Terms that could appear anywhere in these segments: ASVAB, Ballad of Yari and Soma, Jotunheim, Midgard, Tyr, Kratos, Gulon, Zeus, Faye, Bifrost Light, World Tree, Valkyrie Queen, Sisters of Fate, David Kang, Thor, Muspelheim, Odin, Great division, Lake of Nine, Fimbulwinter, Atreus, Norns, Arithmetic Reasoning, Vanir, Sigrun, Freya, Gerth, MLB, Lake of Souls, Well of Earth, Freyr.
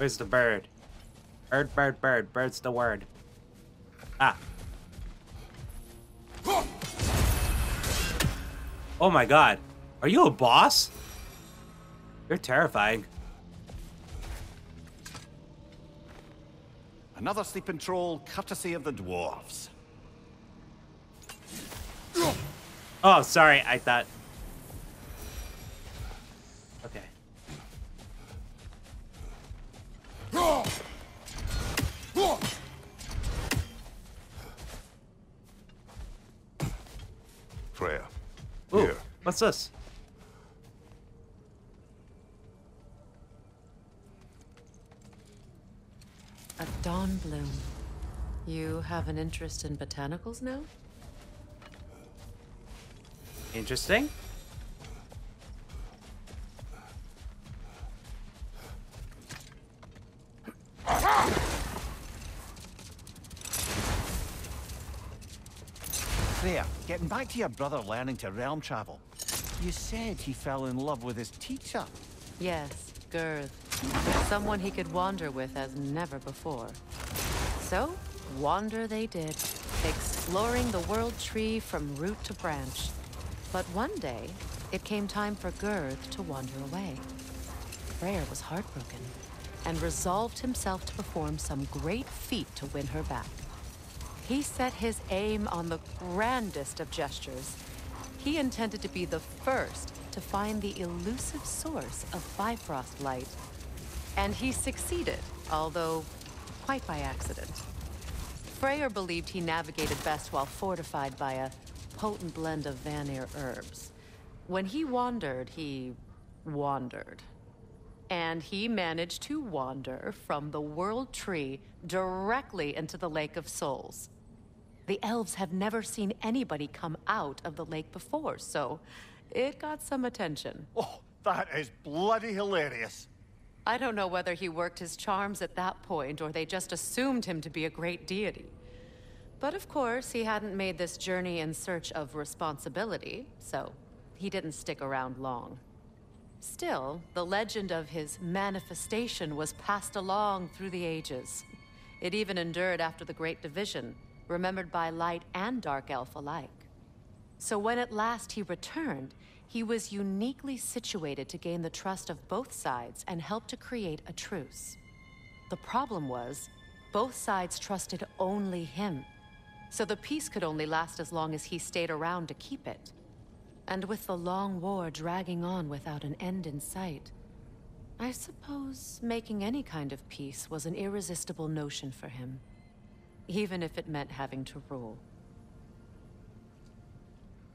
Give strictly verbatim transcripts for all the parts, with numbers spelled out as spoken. Where's the bird? Bird, bird, bird. Bird's the word. Ah. Oh my god. Are you a boss? You're terrifying. Another sleeping troll, courtesy of the dwarves. Oh, sorry, I thought. Okay. Freyr. Ooh, here. What's this? A dawn bloom. You have an interest in botanicals now? Interesting. There, getting back to your brother learning to realm travel. You said he fell in love with his teacher. Yes, Gerth. Someone he could wander with as never before. So, wander they did, exploring the World Tree from root to branch. But one day, it came time for Gerth to wander away. Freyr was heartbroken and resolved himself to perform some great feat to win her back. He set his aim on the grandest of gestures. He intended to be the first to find the elusive source of Bifrost Light. And he succeeded, although quite by accident. Freyr believed he navigated best while fortified by a potent blend of Vanir herbs. When he wandered, he wandered. And he managed to wander from the World Tree directly into the Lake of Souls. The elves have never seen anybody come out of the lake before, so it got some attention. Oh, that is bloody hilarious. I don't know whether he worked his charms at that point or they just assumed him to be a great deity. But of course, he hadn't made this journey in search of responsibility, so he didn't stick around long. Still, the legend of his manifestation was passed along through the ages. It even endured after the Great Division, remembered by Light and Dark Elf alike. So when at last he returned, he was uniquely situated to gain the trust of both sides and help to create a truce. The problem was, both sides trusted only him. So the peace could only last as long as he stayed around to keep it. And with the long war dragging on without an end in sight, I suppose making any kind of peace was an irresistible notion for him, even if it meant having to rule.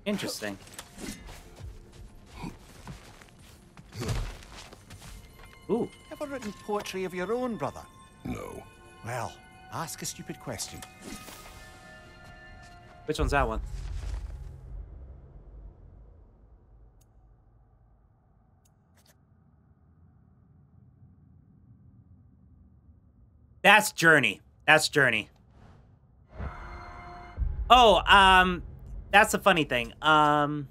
Interesting. Ooh. Ever written poetry of your own, brother? No. Well, ask a stupid question. Which one's that one? That's Journey. That's Journey. Oh, um, that's a funny thing. Um,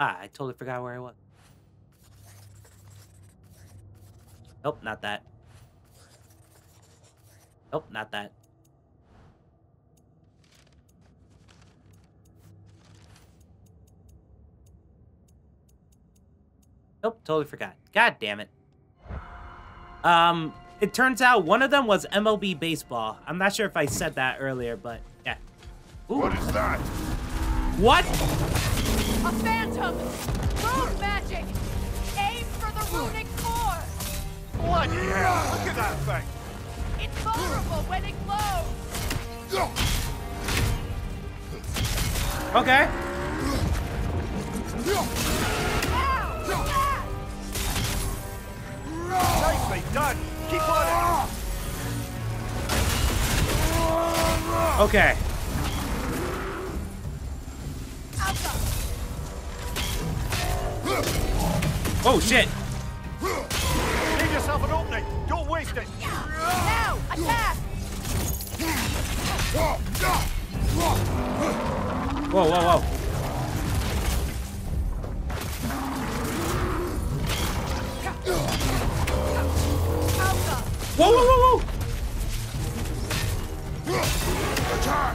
Ah, I totally forgot where I was. Nope, not that. Nope, not that. Nope, totally forgot. God damn it. Um, it turns out one of them was M L B baseball. I'm not sure if I said that earlier, but yeah. Ooh. What is that? What? A phantom! Moon magic! Aim for the runic core! Bloody hell! Look at that thing! It's vulnerable when it glows! Okay. Ow! Nicely done! Keep on it! Okay. Oh shit! yourself an opening! Don't waste it! Now! Attack! Whoa, whoa, whoa. Whoa, whoa, whoa, whoa! Attack!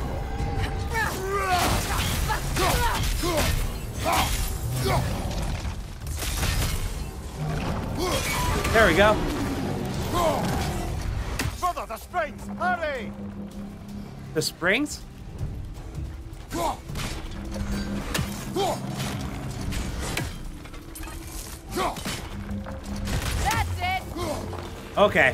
There we go. Brother, the springs! Hurry! The springs? That's it! Okay.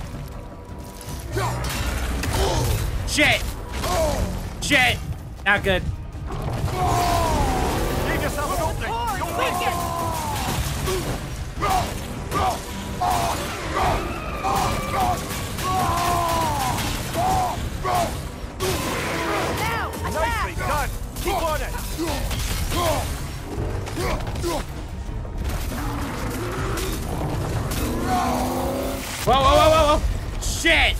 Shit! Shit! Not good. Leave yourself an opening! Don't waste it! Now! Nicely done! Keep on it! Whoa, whoa, whoa, whoa, whoa! Shit!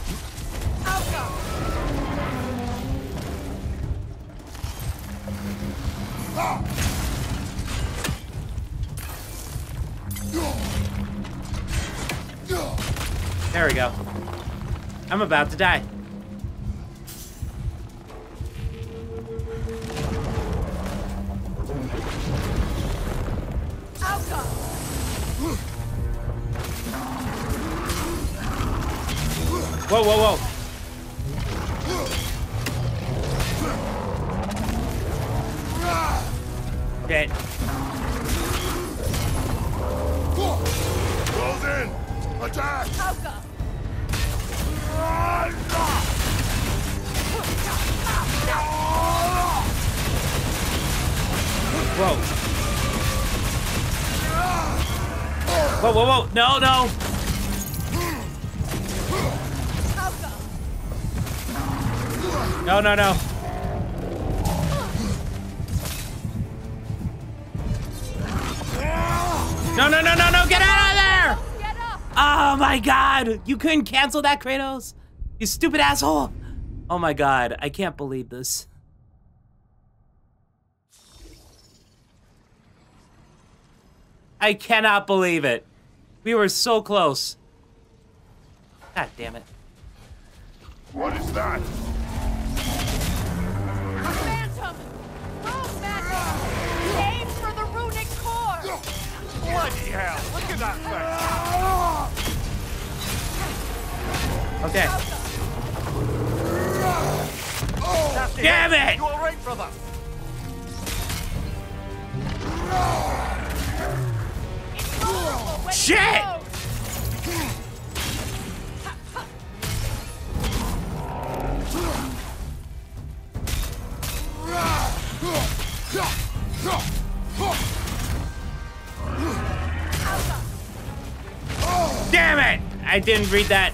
There we go. I'm about to die. Whoa, whoa, whoa. Dead. Close in! Attack! Whoa. Whoa, whoa, whoa! No, no! No, no, no. No, no, no, no, no, get out of there! Get up. Oh my god! You couldn't cancel that, Kratos? You stupid asshole! Oh my god, I can't believe this. I cannot believe it. We were so close. God damn it. What is that? A phantom! Rune magic! Aim for the runic core! Bloody hell, look at that thing! Okay. That's Damn it! it. You alright, brother? It's Shit! It Damn it! I didn't read that.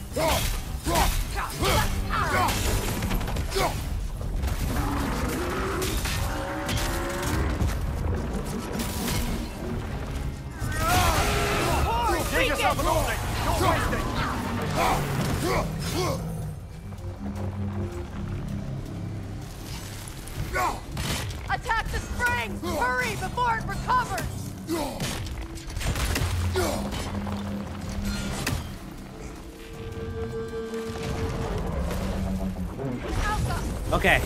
Take yourself an opening. Don't waste it. Attack the springs! Hurry before it recovers! Okay.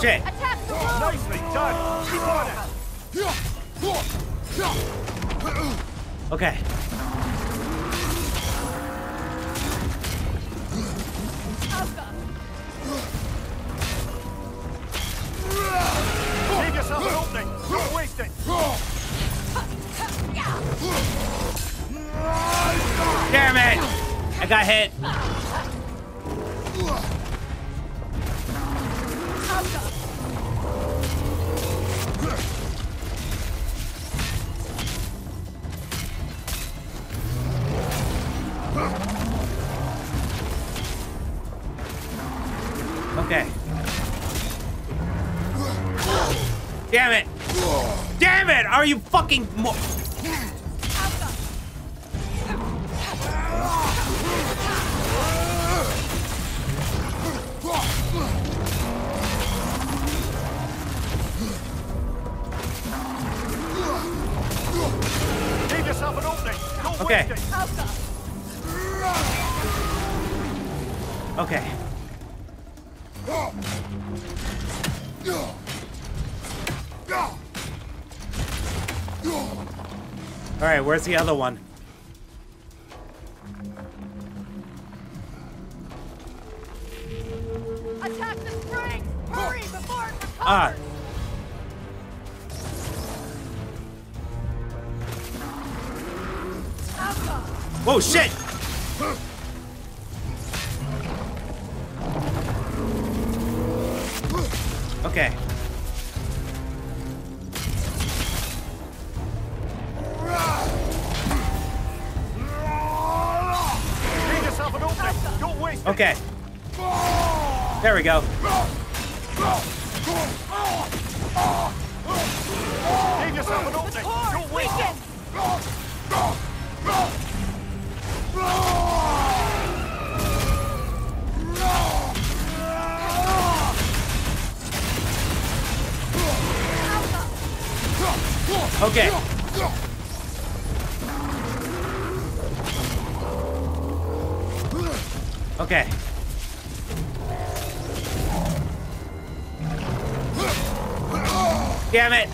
down. Shit. Attack the wall. Nicely done. Keep on it. Okay. Leave yourself an opening. Don't waste it. Damn it! I got hit. Okay. Damn it! Damn it! Are you fucking mo- Leave yourself an opening. Don't okay. waste it. Okay. All right, where's the other one? Attack the spring! Hurry before it recovers! Ah. Oh shit! Okay. Okay. There we go. Leave yourself an opening. Don't wait. Okay. Okay. Damn it.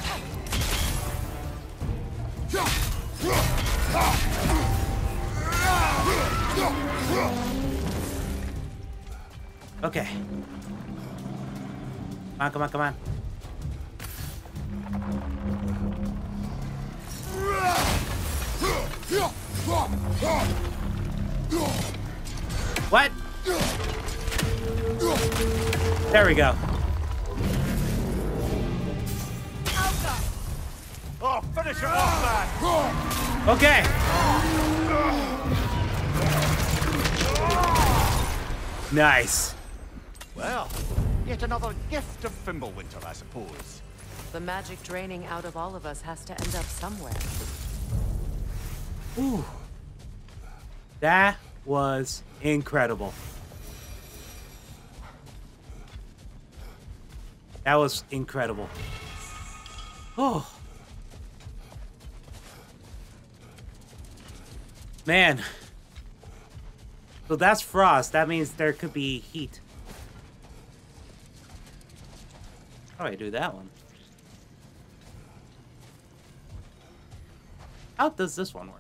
Okay. Come on, come on, come on. What? There we go. Oh, finish him off, man. Okay. Nice. Well, yet another gift of Fimbulwinter, I suppose. The magic draining out of all of us has to end up somewhere. Ooh. That was incredible. That was incredible. Oh. Man. So that's frost. That means there could be heat. How do I do that one? How does this one work?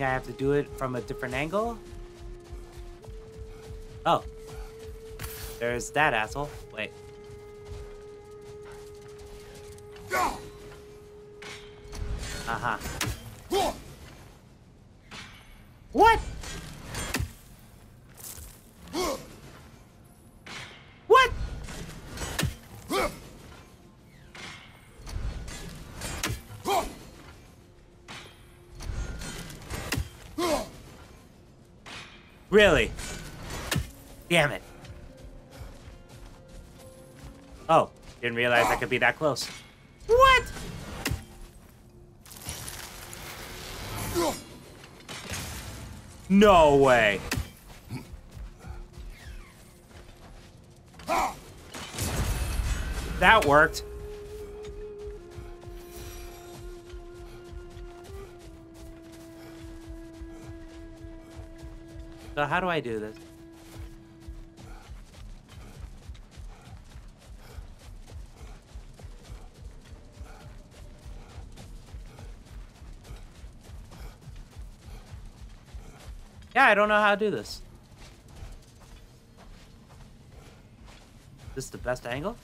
I have to do it from a different angle. Oh, there's that asshole. Wait. Uh-huh. What? What? Really? Damn it. Oh, didn't realize I could be that close. What? No way. That worked. So how do I do this? Yeah, I don't know how to do this. Is this the best angle?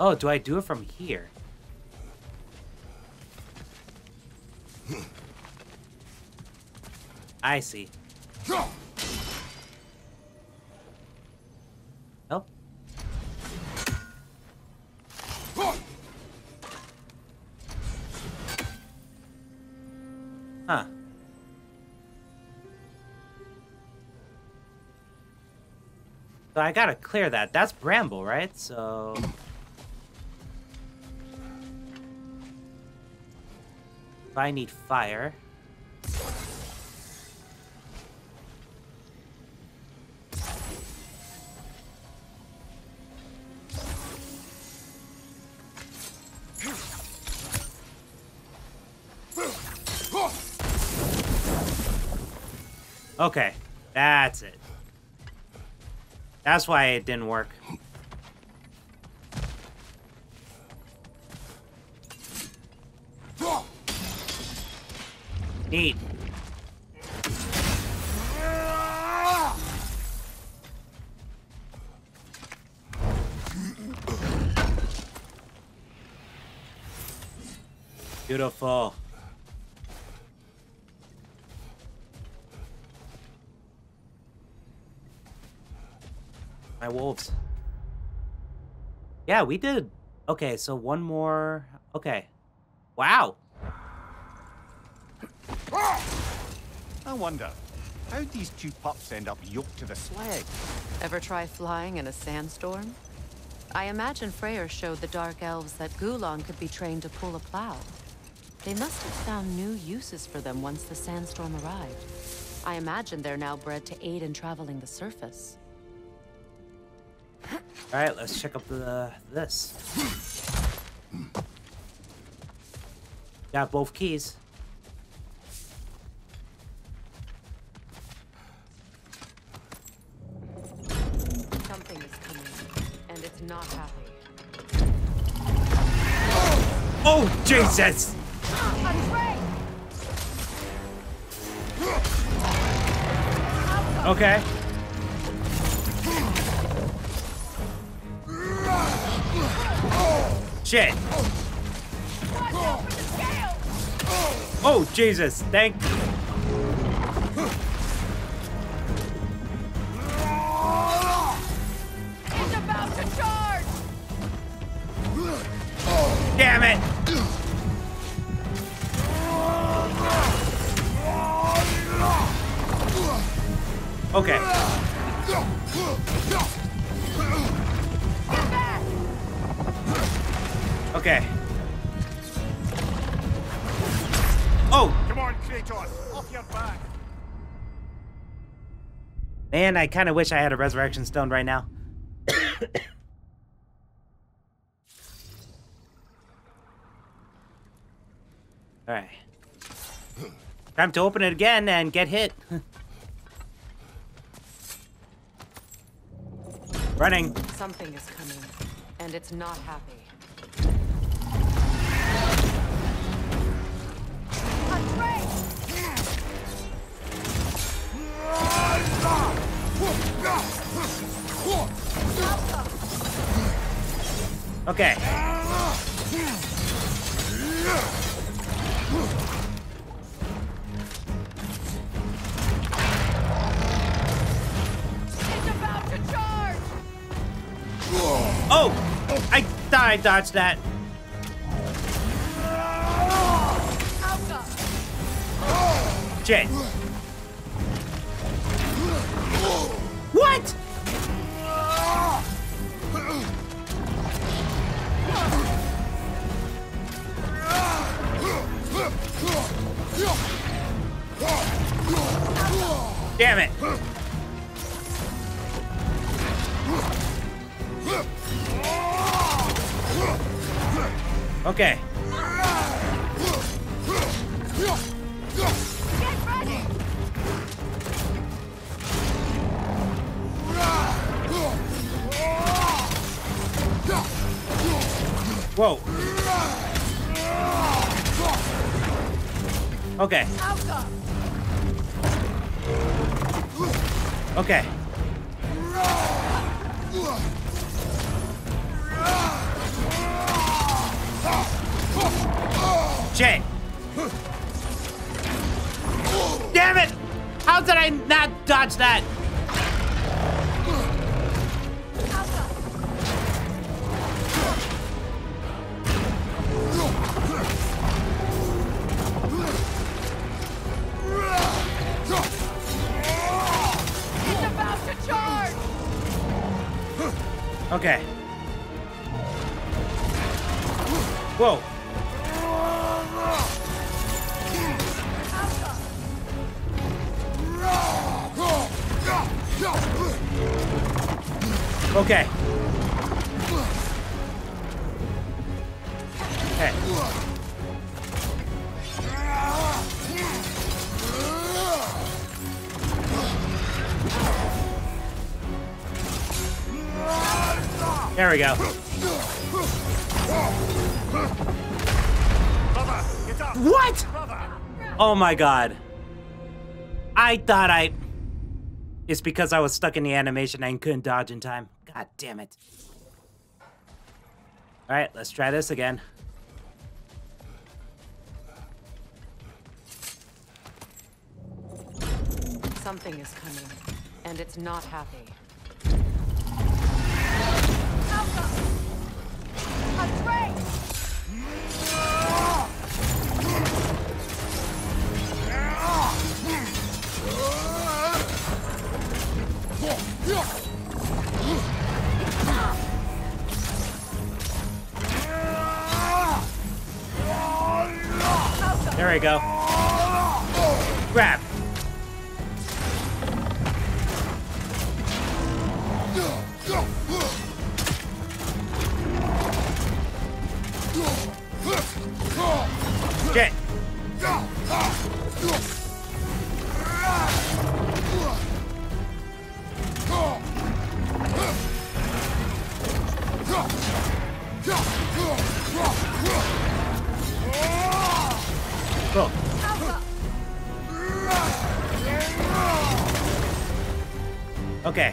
Oh, do I do it from here? I see. Nope. Huh. So I gotta clear that. That's bramble, right? So... If I need fire. Okay, that's it. That's why it didn't work. Neat. Beautiful. My wolves. Yeah, we did. Okay, so one more. Okay. Wow. I wonder, how these two pups end up yoked to the sledge? Ever try flying in a sandstorm? I imagine Freyr showed the Dark Elves that Gulon could be trained to pull a plow. They must have found new uses for them once the sandstorm arrived. I imagine they're now bred to aid in traveling the surface. All right, let's check up the, this. Got both keys. Not happy. Oh, Jesus! Okay. Shit. Oh, Jesus. Thank you. Damn it! Okay. Okay. Oh! Come on, Kratos! Off your back! Man, I kind of wish I had a resurrection stone right now. All right. Time to open it again and get hit. Running. Something is coming, and it's not happy. Okay. Oh! I thought I dodged that. object! What?! Damn it! Okay. Whoa. Okay. Okay. Shit. Damn it! How did I not dodge that? Okay. Whoa. Okay. Hey. There we go. What? Oh my god. I thought I... It's because I was stuck in the animation and couldn't dodge in time. God damn it. Alright, let's try this again. Something is coming, and it's not happy. There we go. Grab. Shit. Oh. Okay. Okay.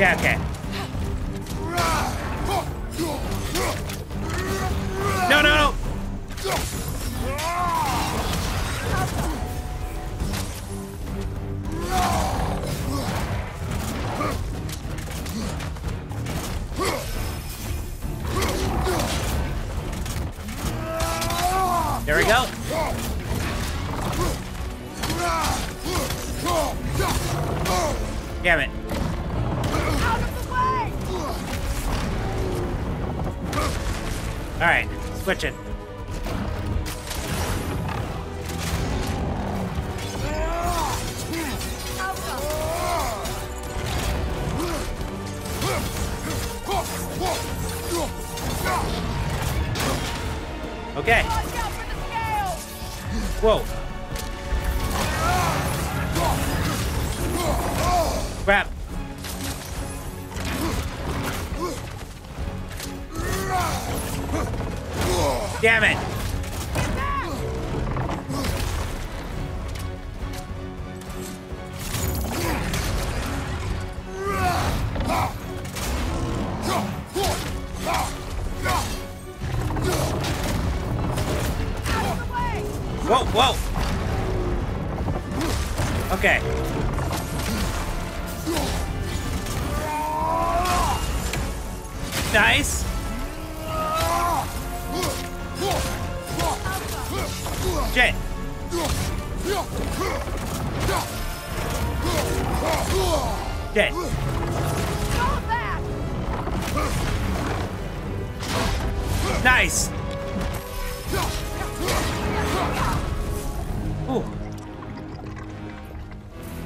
Yeah, okay. No, no, no. There we go. Damn it. Out of the way. All right, switch it. Okay. Whoa. Crap. Damn it. Whoa, whoa. Okay. Nice. Shit. Shit. Nice. Ooh.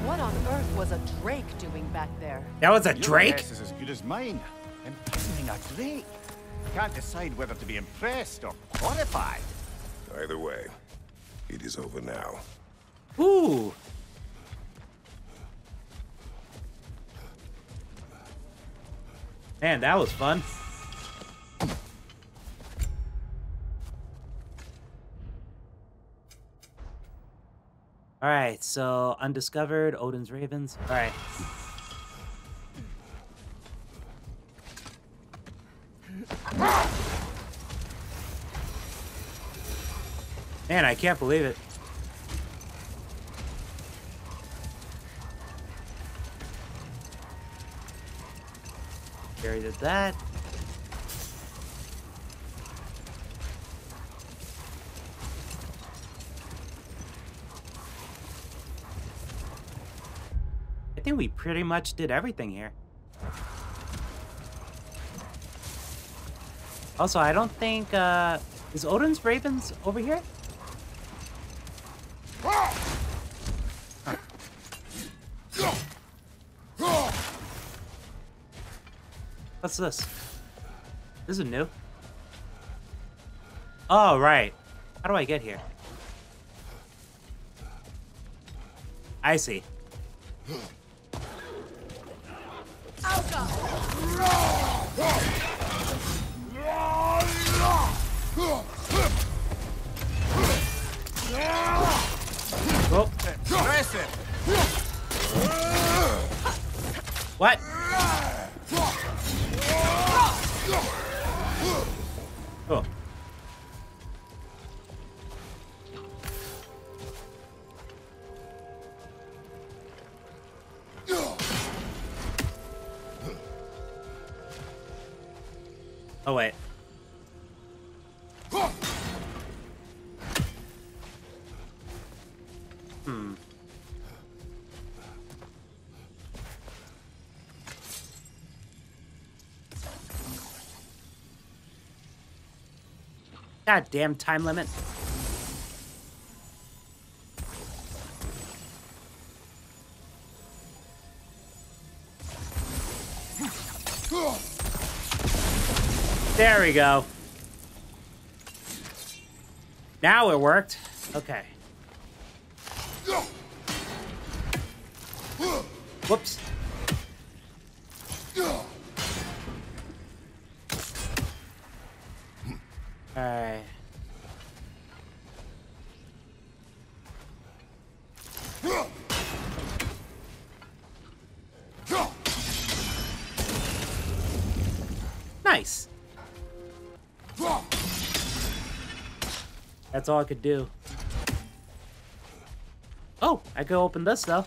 What on earth was a drake doing back there? That was a drake? Your guess is as good as mine. Imprisoning a drake. Can't decide whether to be impressed or horrified. Either way, it is over now. Ooh. Man, that was fun. All right, so Undiscovered, Odin's Ravens. All right. Man, I can't believe it. Gary did that. I think we pretty much did everything here. Also, I don't think uh is Odin's Ravens over here? Huh. What's this? This is new. Oh right. How do I get here? I see. Oh. What? Oh. Oh, wait. Hmm. God damn time limit. There we go. Now it worked. Okay. Whoops. All right. Nice. That's all I could do. Oh, I could open this though.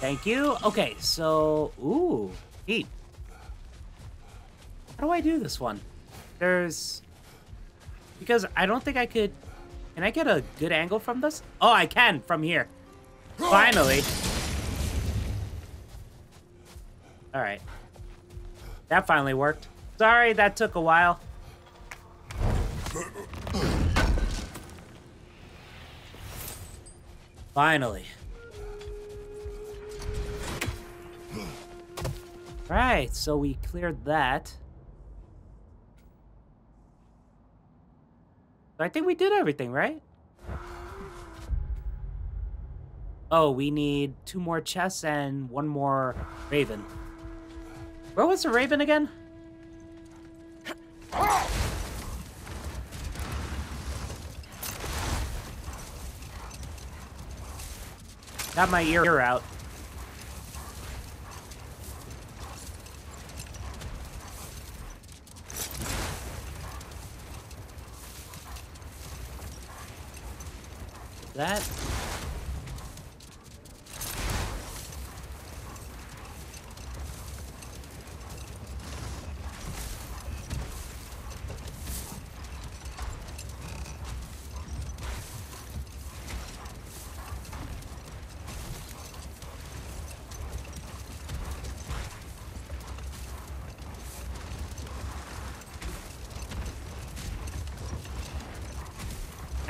Thank you. Okay, so ooh, neat. How do I do this one? There's because I don't think I could. Can I get a good angle from this? Oh, I can from here. Finally. All right. That finally worked. Sorry, that took a while. Finally. Right, so we cleared that. I think we did everything, right? Oh, we need two more chests and one more raven. Where was the raven again? Got my ear out. That.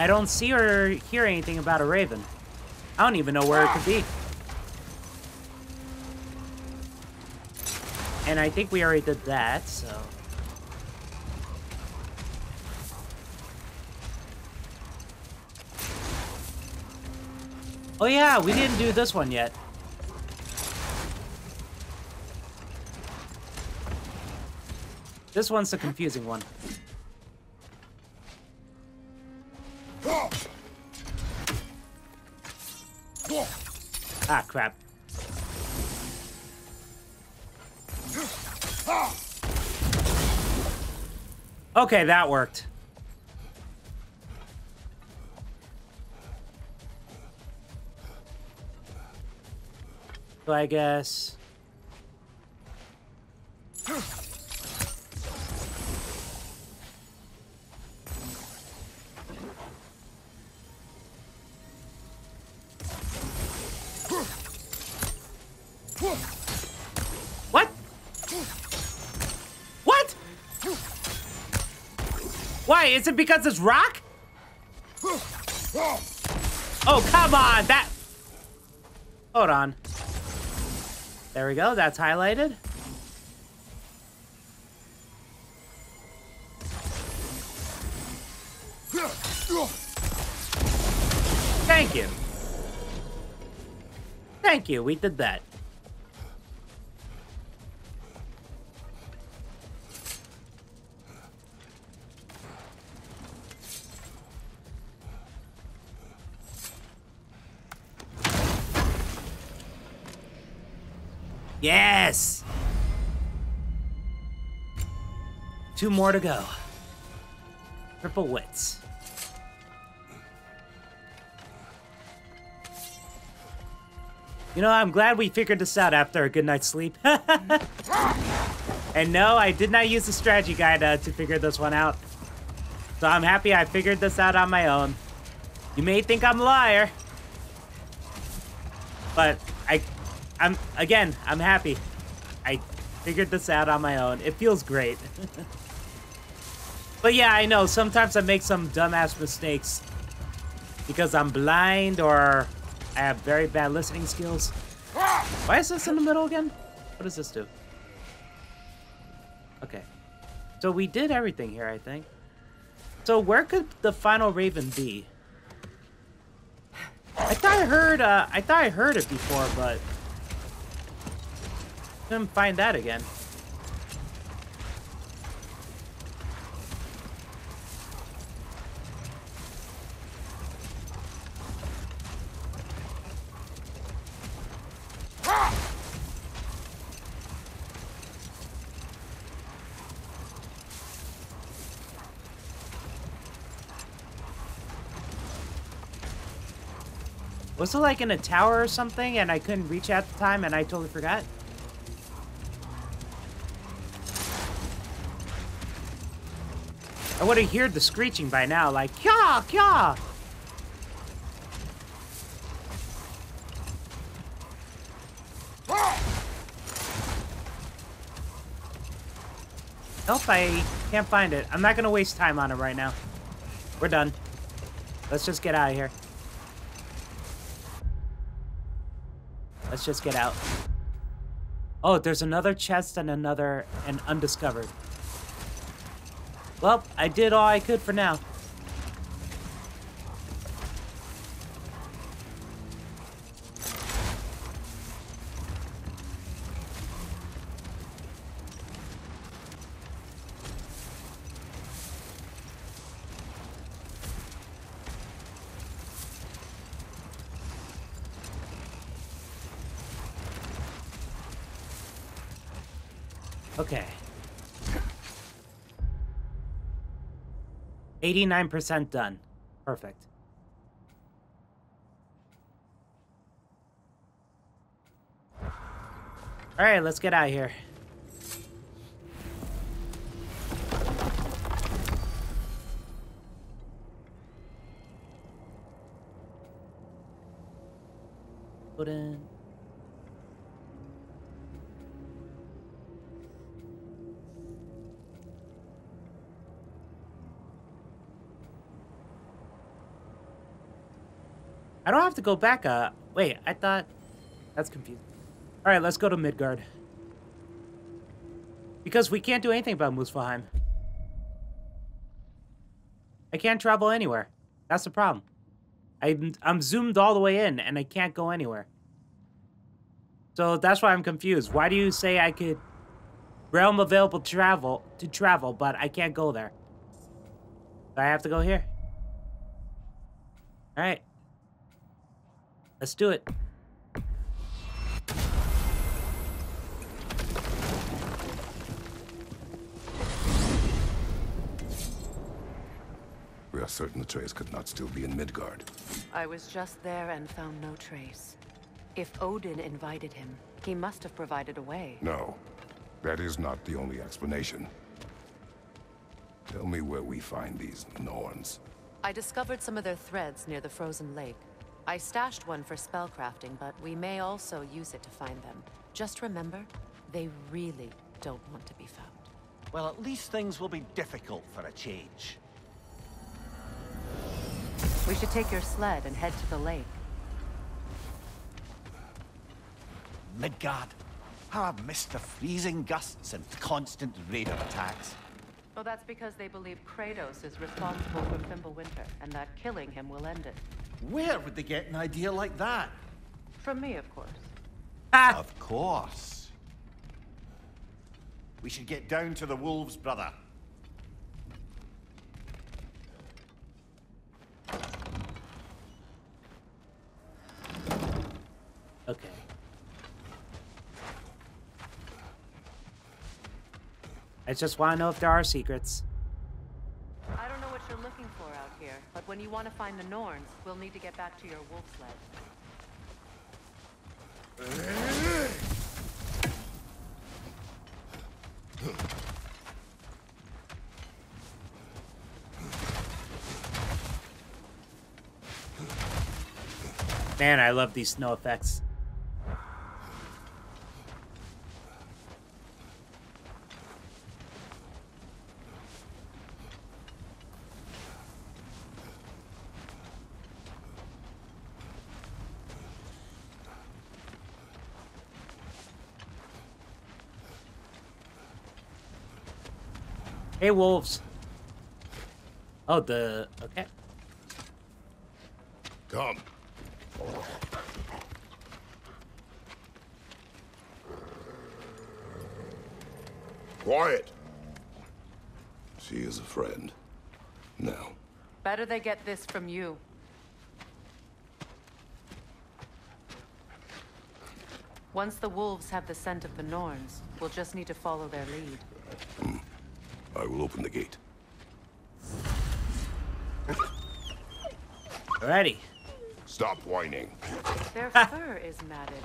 I don't see or hear anything about a raven. I don't even know where it could be. And I think we already did that, so... Oh yeah, we didn't do this one yet. This one's the confusing one. Ah, crap. Okay, that worked. So I guess... What? What? Why? Is it because it's rock? Oh, come on! That... Hold on. There we go. That's highlighted. Thank you. Thank you. We did that. Yes! Two more to go. Triple wits. You know, I'm glad we figured this out after a good night's sleep. And no, I did not use the strategy guide uh, to figure this one out. So I'm happy I figured this out on my own. You may think I'm a liar. But I... I'm, again, I'm happy. I figured this out on my own. It feels great. But yeah, I know, sometimes I make some dumbass mistakes because I'm blind or I have very bad listening skills. Why is this in the middle again? What does this do? Okay. So we did everything here, I think. So where could the final raven be? I thought I heard, uh, I thought I heard it before, but... Couldn't find that again. Ah! Was it like in a tower or something and I couldn't reach at the time and I totally forgot? I would have heard the screeching by now, like, kya, kya. Nope, I can't find it. I'm not going to waste time on it right now. We're done. Let's just get out of here. Let's just get out. Oh, there's another chest and another, and undiscovered. Well, I did all I could for now. Okay. eighty-nine percent done. Perfect. All right, let's get out of here. Put in. I don't have to go back. Uh, wait, I thought... That's confusing. All right, let's go to Midgard. Because we can't do anything about Muspelheim. I can't travel anywhere. That's the problem. I'm, I'm zoomed all the way in, and I can't go anywhere. So that's why I'm confused. Why do you say I could... Realm available to travel, to travel, but I can't go there. I have to go here. All right. Let's do it. We are certain the trace could not still be in Midgard. I was just there and found no trace. If Odin invited him, he must have provided a way. No. That is not the only explanation. Tell me where we find these Norns. I discovered some of their threads near the frozen lake. I stashed one for spellcrafting, but we may also use it to find them. Just remember, they really don't want to be found. Well, at least things will be difficult for a change. We should take your sled and head to the lake. Midgard. How I've missed the freezing gusts and constant raider attacks. Well, that's because they believe Kratos is responsible for Fimbulwinter, and that killing him will end it. Where would they get an idea like that? From me, of course. Ah. Of course. We should get down to the wolves, brother. Okay. I just want to know if there are secrets. I don't know what you're looking for out here, but when you want to find the Norns, we'll need to get back to your wolf sled. Man, I love these snow effects. Hey, wolves. Oh, the... Okay. Come. Quiet. She is a friend. Now. Better they get this from you. Once the wolves have the scent of the Norns, we'll just need to follow their lead. Hmm. I will open the gate. Alrighty. Stop whining. Their fur is matted.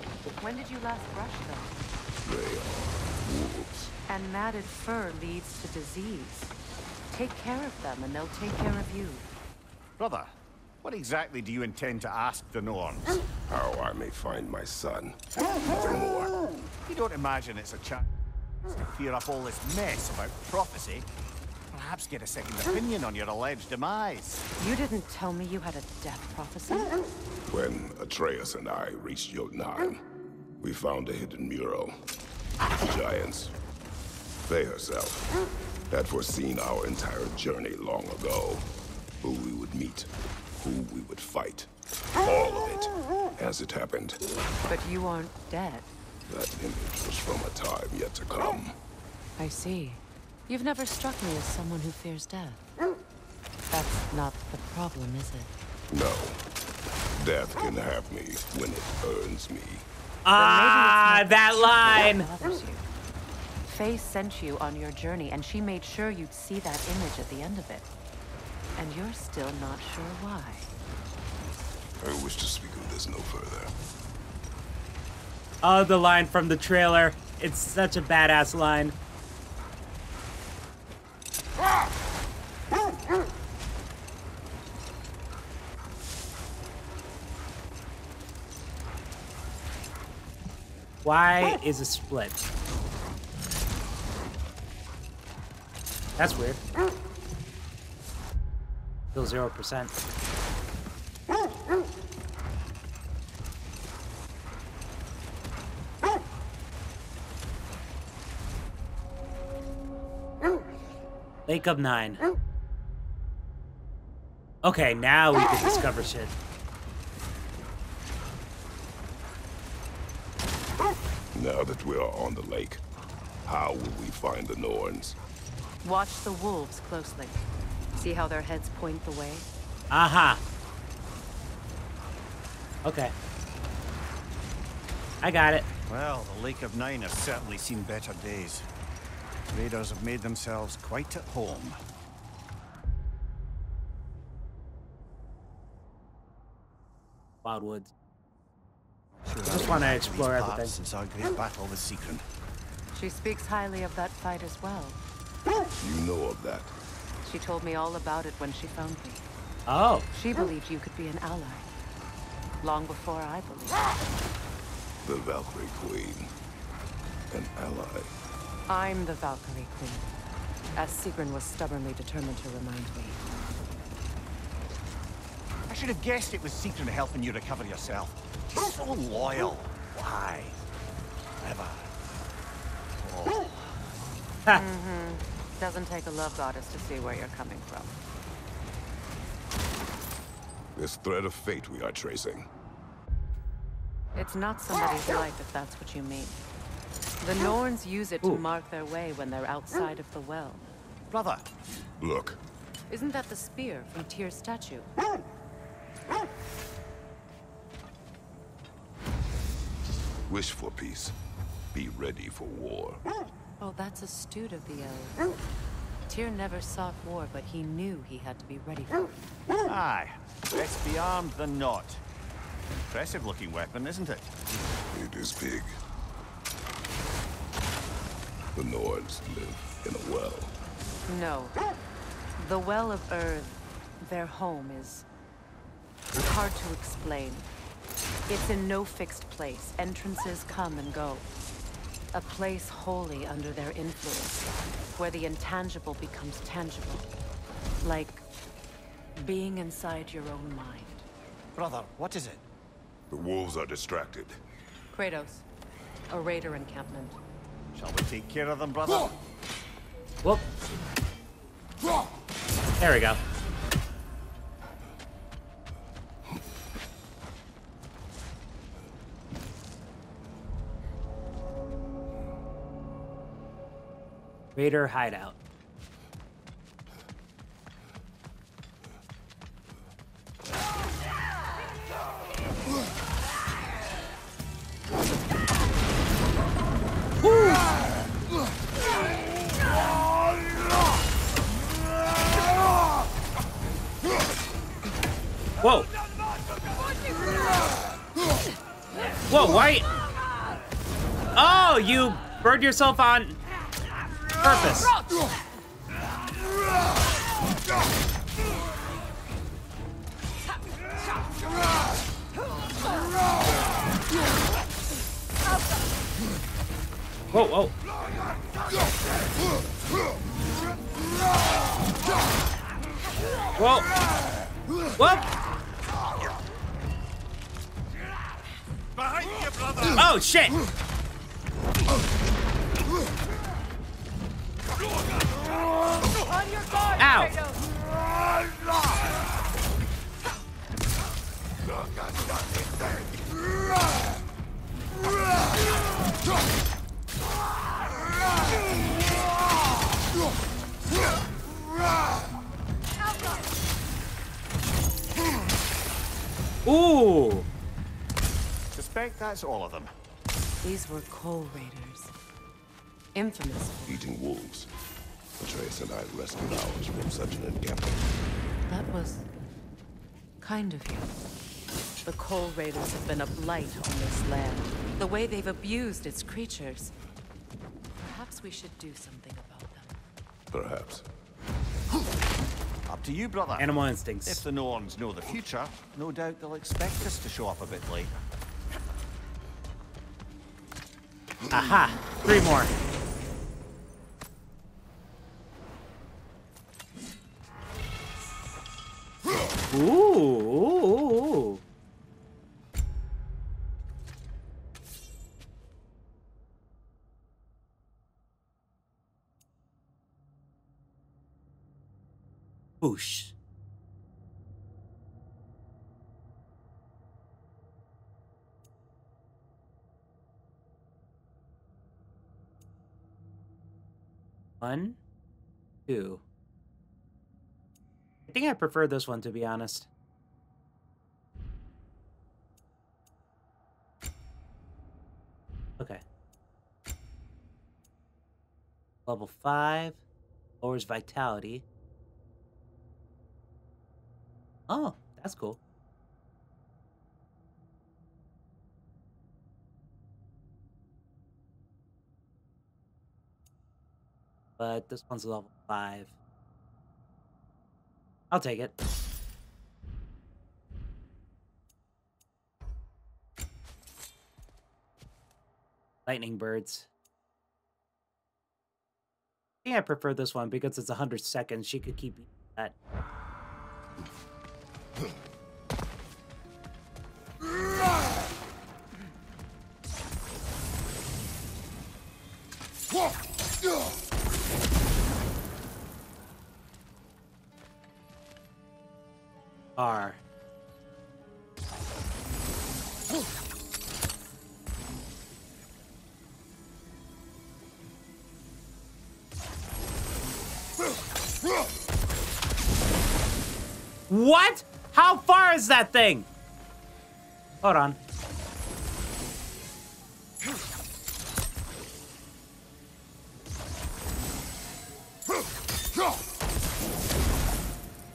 When did you last brush them? They are wolves. And matted fur leads to disease. Take care of them and they'll take care of you. Brother, what exactly do you intend to ask the Norns? How I may find my son. Nothing more. You don't imagine it's a chance to clear up all this mess about prophecy. Perhaps get a second opinion on your alleged demise. You didn't tell me you had a death prophecy? When Atreus and I reached Jotunheim, we found a hidden mural. Giants. Faye herself had foreseen our entire journey long ago. Who we would meet, who we would fight. All of it, as it happened. But you aren't dead. That image was from a time yet to come. I see. You've never struck me as someone who fears death. That's not the problem, is it? No. Death can have me when it earns me. Ah, well, that line! Faye sent you on your journey, and she made sure you'd see that image at the end of it. And you're still not sure why. I wish to speak of this no further. Oh, the line from the trailer. It's such a badass line. Why is it split? That's weird. Still zero percent. Lake of Nine. Okay, now we can discover shit. Now that we are on the lake, how will we find the Norns? Watch the wolves closely. See how their heads point the way? Aha. Uh-huh. Okay. I got it. Well, the Lake of Nine has certainly seen better days. Raiders have made themselves quite at home. Wildwoods. I just want to explore everything. Since our great battle with Sigrun. She speaks highly of that fight as well. You know of that. She told me all about it when she found me. Oh. She believed you could be an ally. Long before I believed. The Valkyrie Queen. An ally. I'm the Valkyrie Queen. As Sigrun was stubbornly determined to remind me. I should have guessed it was Sigrun helping you recover yourself. She's so loyal. Why? Clever. Oh. Mm-hmm. Doesn't take a love goddess to see where you're coming from. This thread of fate we are tracing. It's not somebody's life, if that's what you mean. The Norns use it Ooh. to mark their way when they're outside of the well. Brother. Look. Isn't that the spear from Tyr's statue? Wish for peace. Be ready for war. Oh, that's astute of the elf. Tyr never sought war, but he knew he had to be ready for it. Aye. Best be armed than not. Impressive looking weapon, isn't it? It is big. The Nords live in a well. No. The Well of Earth, their home, is hard to explain. It's in no fixed place. Entrances come and go. A place wholly under their influence, where the intangible becomes tangible. Like being inside your own mind. Brother, what is it? The wolves are distracted. Kratos, a raider encampment. Shall we take care of them, brother? Whoop. There we go. Raider hideout. Woo! Whoa! Whoa, why? Oh, you burned yourself on purpose. Whoa, whoa. Whoa. What? Behind you, brother. Oh, shit. On your guard, Ow! Ooh! Suspect that's all of them. These were coal raiders. Infamous. Eating wolves. Atreus and I rescued ours from such an encampment. That was kind of you. The coal raiders have been a blight on this land. The way they've abused its creatures. Perhaps we should do something about them. Perhaps. Up to you, brother. Animal instincts. If the Norns know the future, no doubt they'll expect us to show up a bit late. Aha! Three more. Ooh, ooh, ooh. Whoosh. One, two. I think I prefer this one, to be honest. Okay. Level five. Lowers vitality. Oh, that's cool. But this one's level five. I'll take it. Lightning birds. I think I prefer this one because it's one hundred seconds. She could keep that. R. What? How far is that thing? Hold on.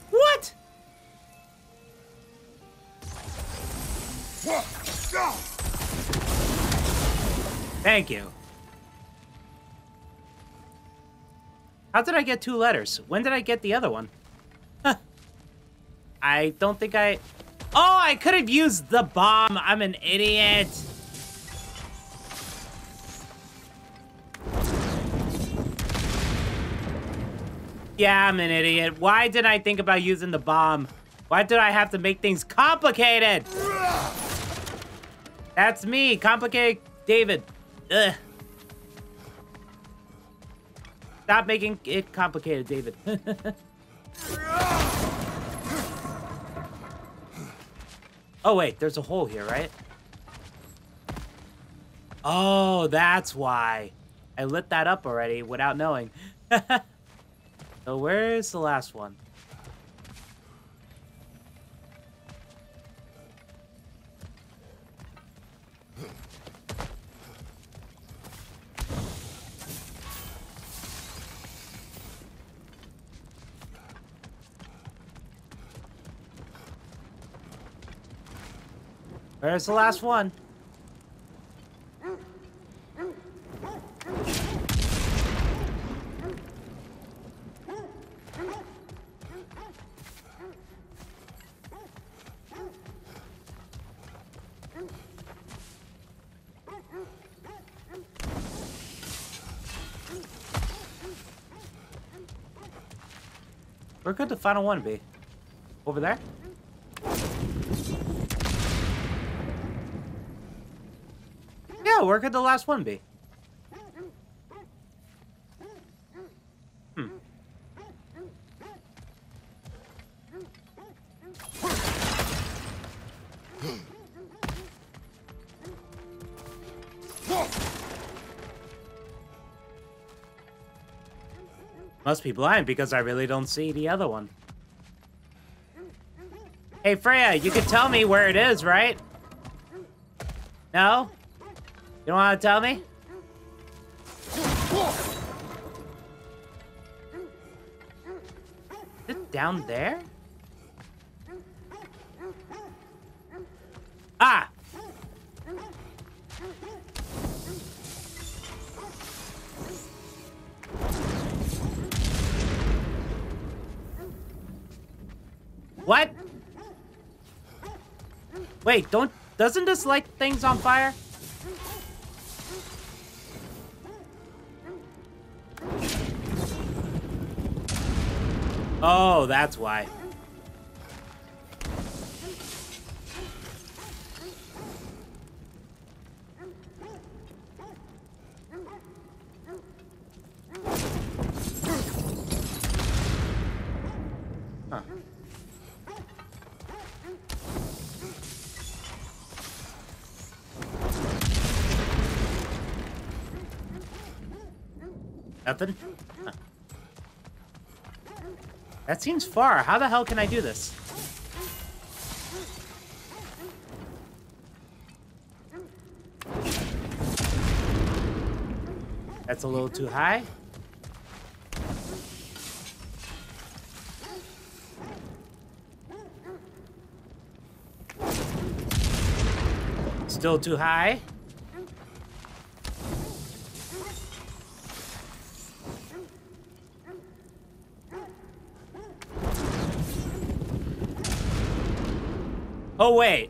What? Thank you. How did I get two letters? When did I get the other one? I don't think I... Oh, I could have used the bomb. I'm an idiot. Yeah, I'm an idiot. Why did I think about using the bomb? Why did I have to make things complicated? That's me, complicated David. Ugh. Stop making it complicated, David. Oh, wait, there's a hole here, right? Oh, that's why. I lit that up already without knowing. So where's the last one? Where's the last one? Where could the final one be? Over there? Where could the last one be? Hmm. Must be blind because I really don't see the other one. Hey, Freya, you could tell me where it is, right? No? You don't want to tell me? Is it down there? Ah! What? Wait, don't... Doesn't this light things on fire? Oh, that's why. Huh. Nothing? Huh. That seems far. How the hell can I do this? That's a little too high. Still too high. Oh, wait.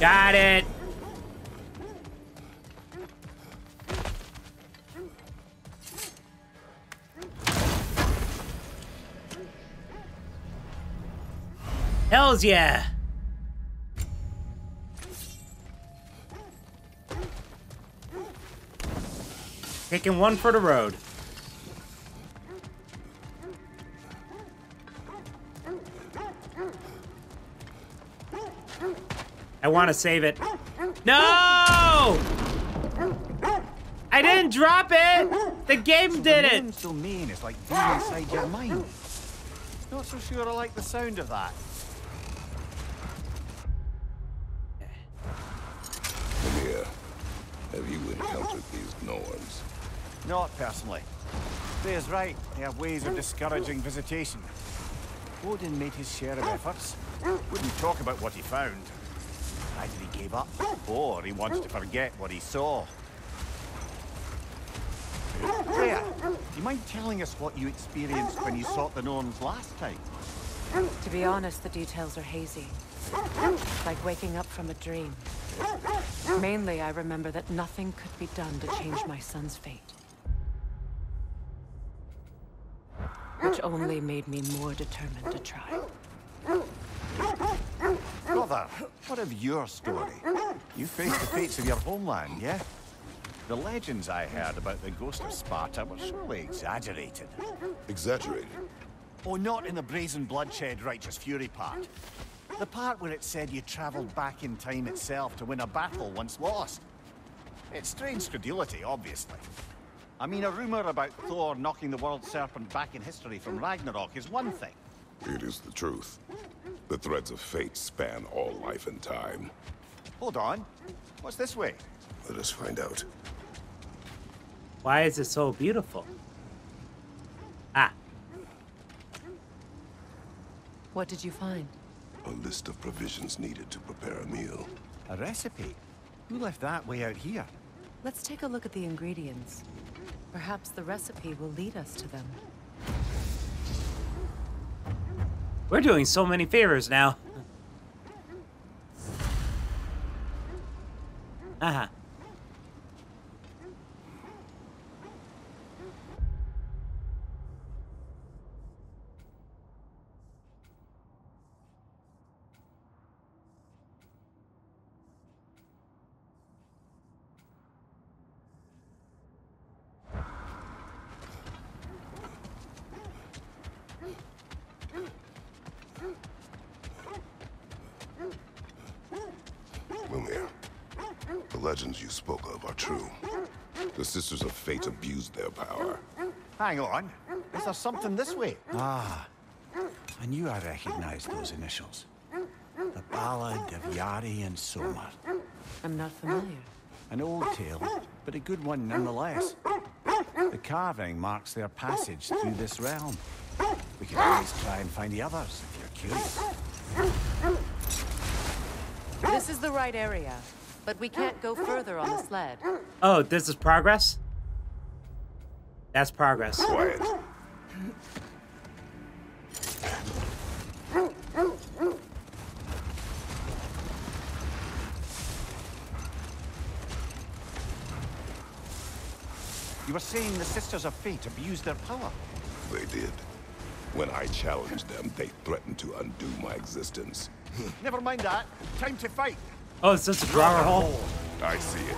Got it. Hells yeah. Taking one for the road. I want to save it. No! I didn't drop it! The game did it! It's so mean, it's like being inside your mind. Not so sure I like the sound of that. Here, have you encountered these Norns? Not personally. Freyr's right, they have ways of discouraging visitation. Odin made his share of efforts. Wouldn't talk about what he found. Either he gave up, or he wants to forget what he saw. Freyr, do you mind telling us what you experienced when you sought the Norns last time? To be honest, the details are hazy. Like waking up from a dream. Mainly, I remember that nothing could be done to change my son's fate. Which only made me more determined to try. Brother, what of your story? You faced the fates of your homeland, yeah? The legends I heard about the ghost of Sparta were surely exaggerated. Exaggerated? Oh, not in the brazen bloodshed, righteous fury part. The part where it said you traveled back in time itself to win a battle once lost. It's strange credulity, obviously. I mean, a rumor about Thor knocking the world serpent back in history from Ragnarok is one thing. It is the truth. The threads of fate span all life and time. Hold on. What's this way? Let us find out. Why is it so beautiful? Ah. What did you find? A list of provisions needed to prepare a meal. A recipe? Who left that way out here? Let's take a look at the ingredients. Perhaps the recipe will lead us to them. We're doing so many favors now. Uh-huh. Legends you spoke of are true. The Sisters of Fate abused their power. Hang on. Is there something this way? Ah. I knew I recognized those initials. The Ballad of Yari and Soma. I'm not familiar. An old tale, but a good one nonetheless. The carving marks their passage through this realm. We can always try and find the others, if you're curious. This is the right area. But we can't go further on the sled. Oh, this is progress? That's progress. Quiet. You were saying the Sisters of Fate abused their power. They did. When I challenged them, they threatened to undo my existence. Never mind that. Time to fight. Oh, it's just a drawer hole. I see it.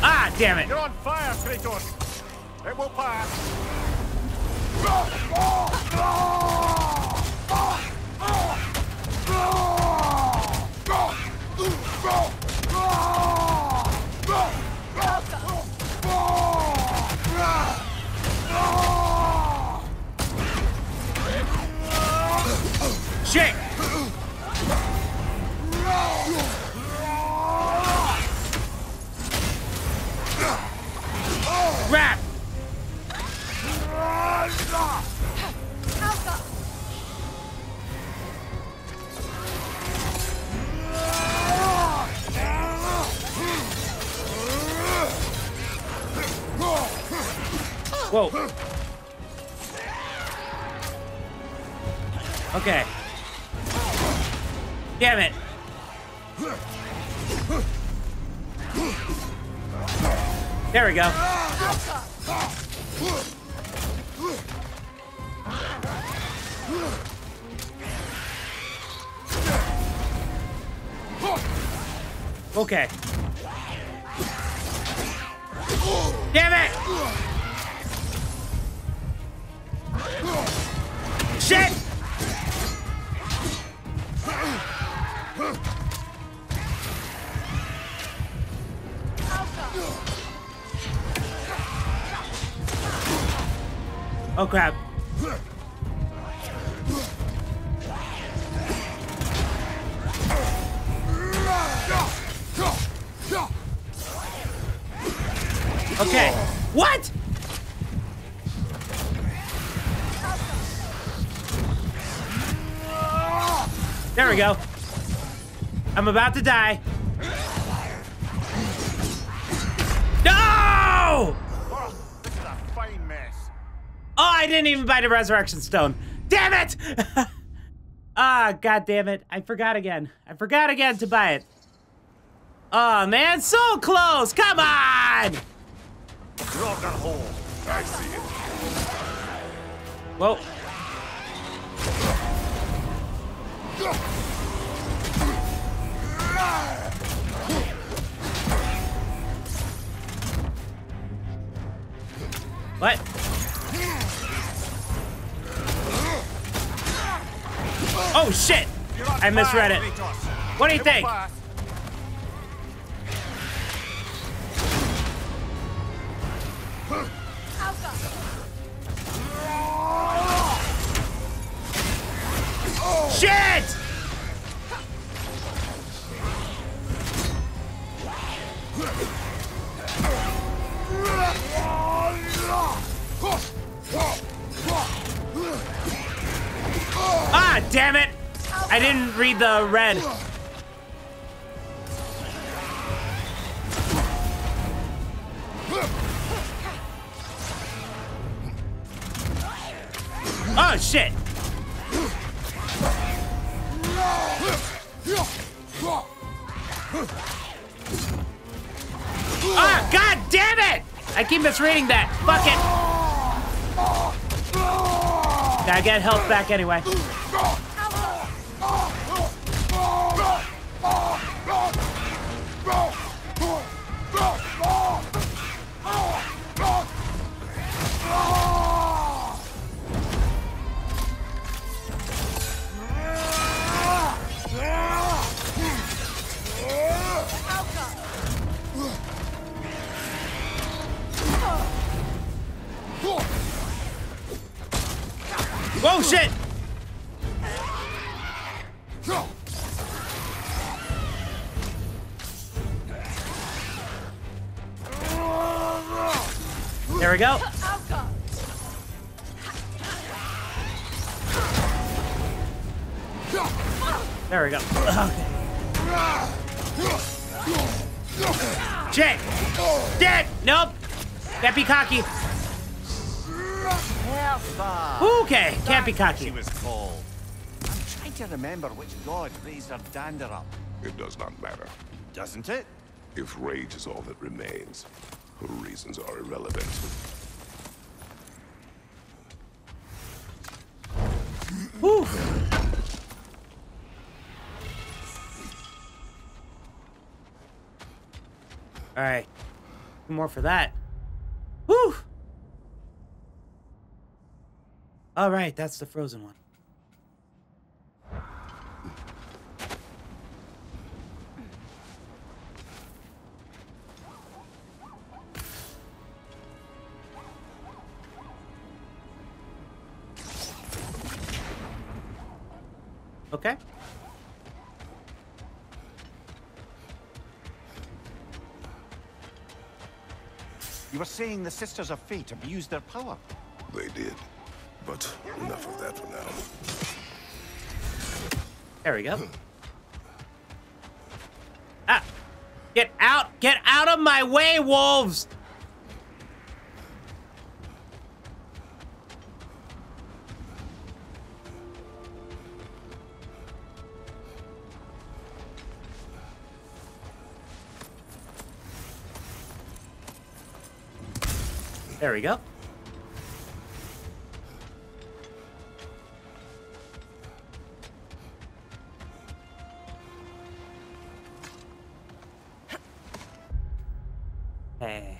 Ah, damn it! You're on fire, Kratos. It will pass. Shit! Crap! Whoa. Okay. Damn it. There we go. Okay. Damn it! Shit! Oh crap. Okay. What? There we go. I'm about to die. No! Oh, I didn't even buy the resurrection stone. Damn it! Ah, oh, god damn it. I forgot again. I forgot again to buy it. Oh man, so close! Come on! Rock and hole. I see it. Whoa. What? Oh shit! I misread it. What do you think? Shit! Ah, damn it! I didn't read the red. Oh shit! Ah, god damn it! I keep misreading that. Fuck it. I get health back anyway. Whoa, shit! There we go. There we go. Okay. Shit! Dead! Nope! Can't be cocky. Okay, can't be cocky. She was cold. I'm trying to remember which god raised her dander up. It does not matter. Doesn't it? If rage is all that remains, her reasons are irrelevant. All right. Two more for that. Woo! All right, that's the frozen one. Okay. You were saying the Sisters of Fate abused their power. They did. But enough of that for now. There we go. Ah! Get out! Get out of my way, wolves! There we go. Hey,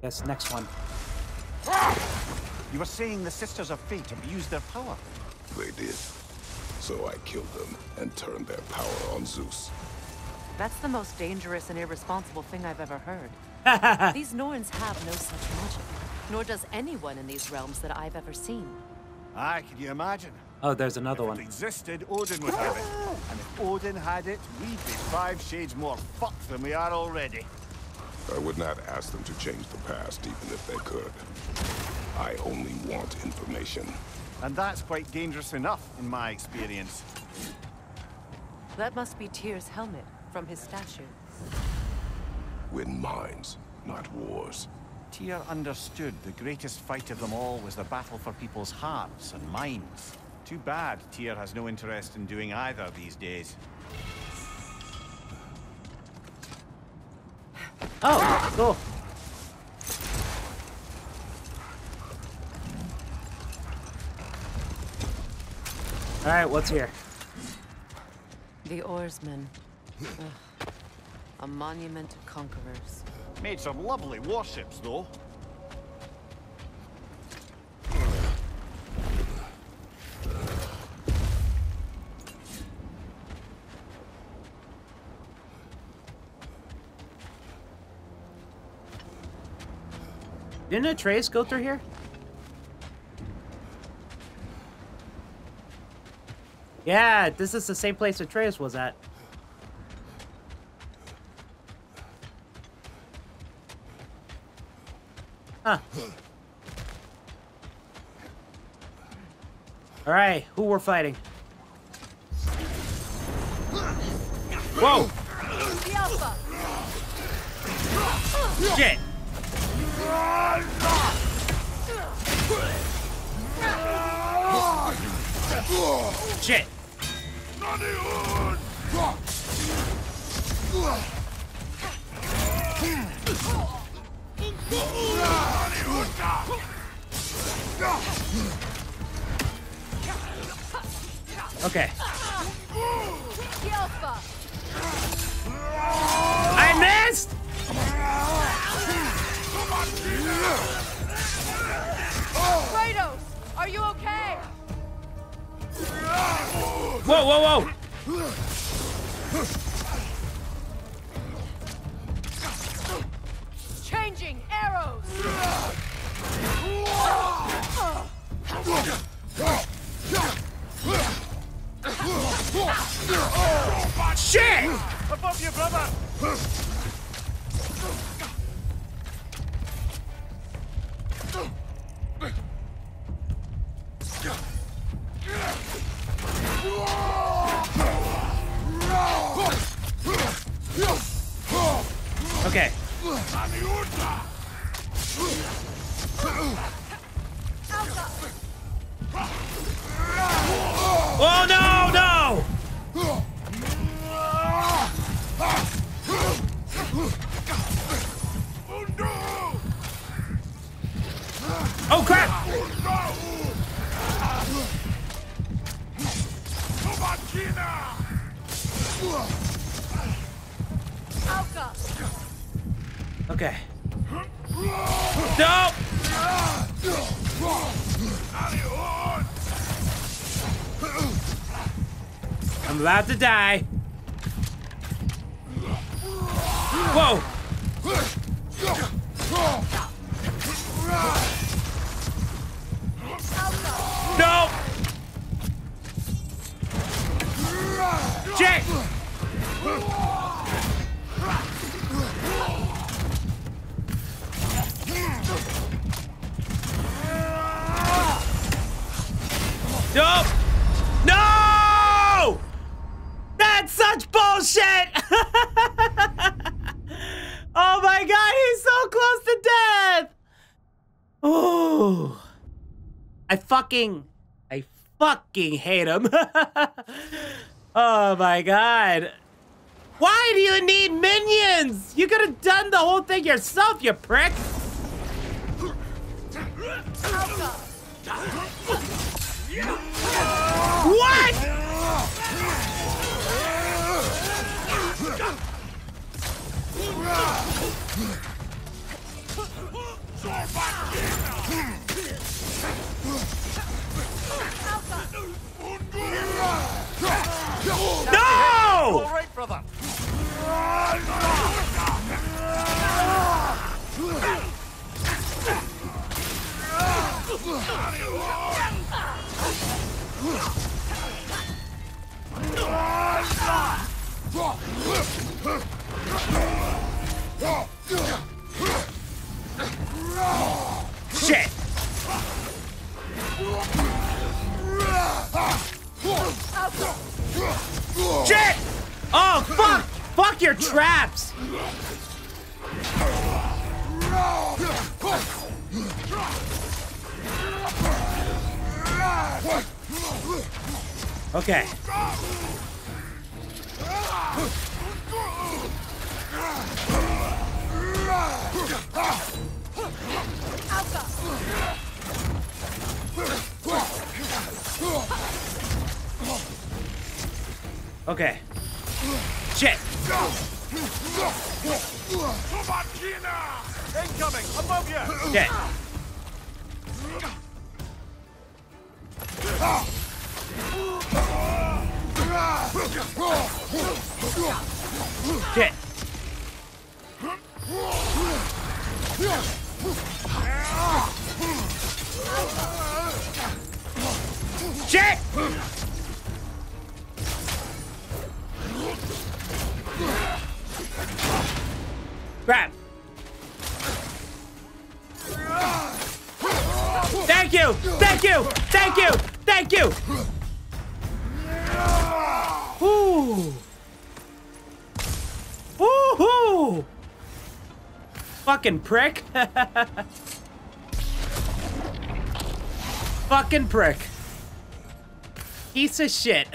guess next one. You were saying the Sisters of Fate abused their power. They did. So I killed them and turned their power on Zeus. That's the most dangerous and irresponsible thing I've ever heard. These Norns have no such magic, nor does anyone in these realms that I've ever seen. Aye, can you imagine? Oh, there's another one. If it existed, Odin would have it. And if Odin had it, we'd be five shades more fucked than we are already. I would not ask them to change the past, even if they could. I only want information. And that's quite dangerous enough, in my experience. That must be Tyr's helmet from his statue. Win minds, not wars. Tyr understood the greatest fight of them all was the battle for people's hearts and minds. Too bad Tyr has no interest in doing either these days. Oh, cool. All right, what's here? The oarsmen. A monument of conquerors. Made some lovely warships, though. Didn't Atreus go through here? Yeah, this is the same place Atreus was at. Huh. All right, who we're fighting? Whoa! Shit! Shit! Okay. I missed. Kratos, are you okay? Whoa, whoa, whoa! Changing arrows. Shit! Above you, brother. Okay. Oh no, no! Oh crap! Okay. No! I'm allowed to die. Whoa! No! Jake! No! No! That's such bullshit! Oh my god, he's so close to death! Ooh. I fucking, I fucking hate him. Oh my god. Why do you need minions? You could have done the whole thing yourself, you prick. What? No! All right, brother. Shit. Shit! Oh, fuck! Fuck your traps! Okay. Okay. Shit. Incoming, above you. Shit. Shit. Shit. Grab. Thank you. Thank you. Thank you. Thank you. Ooh. Woohoo. Fucking prick. Fucking prick. Piece of shit.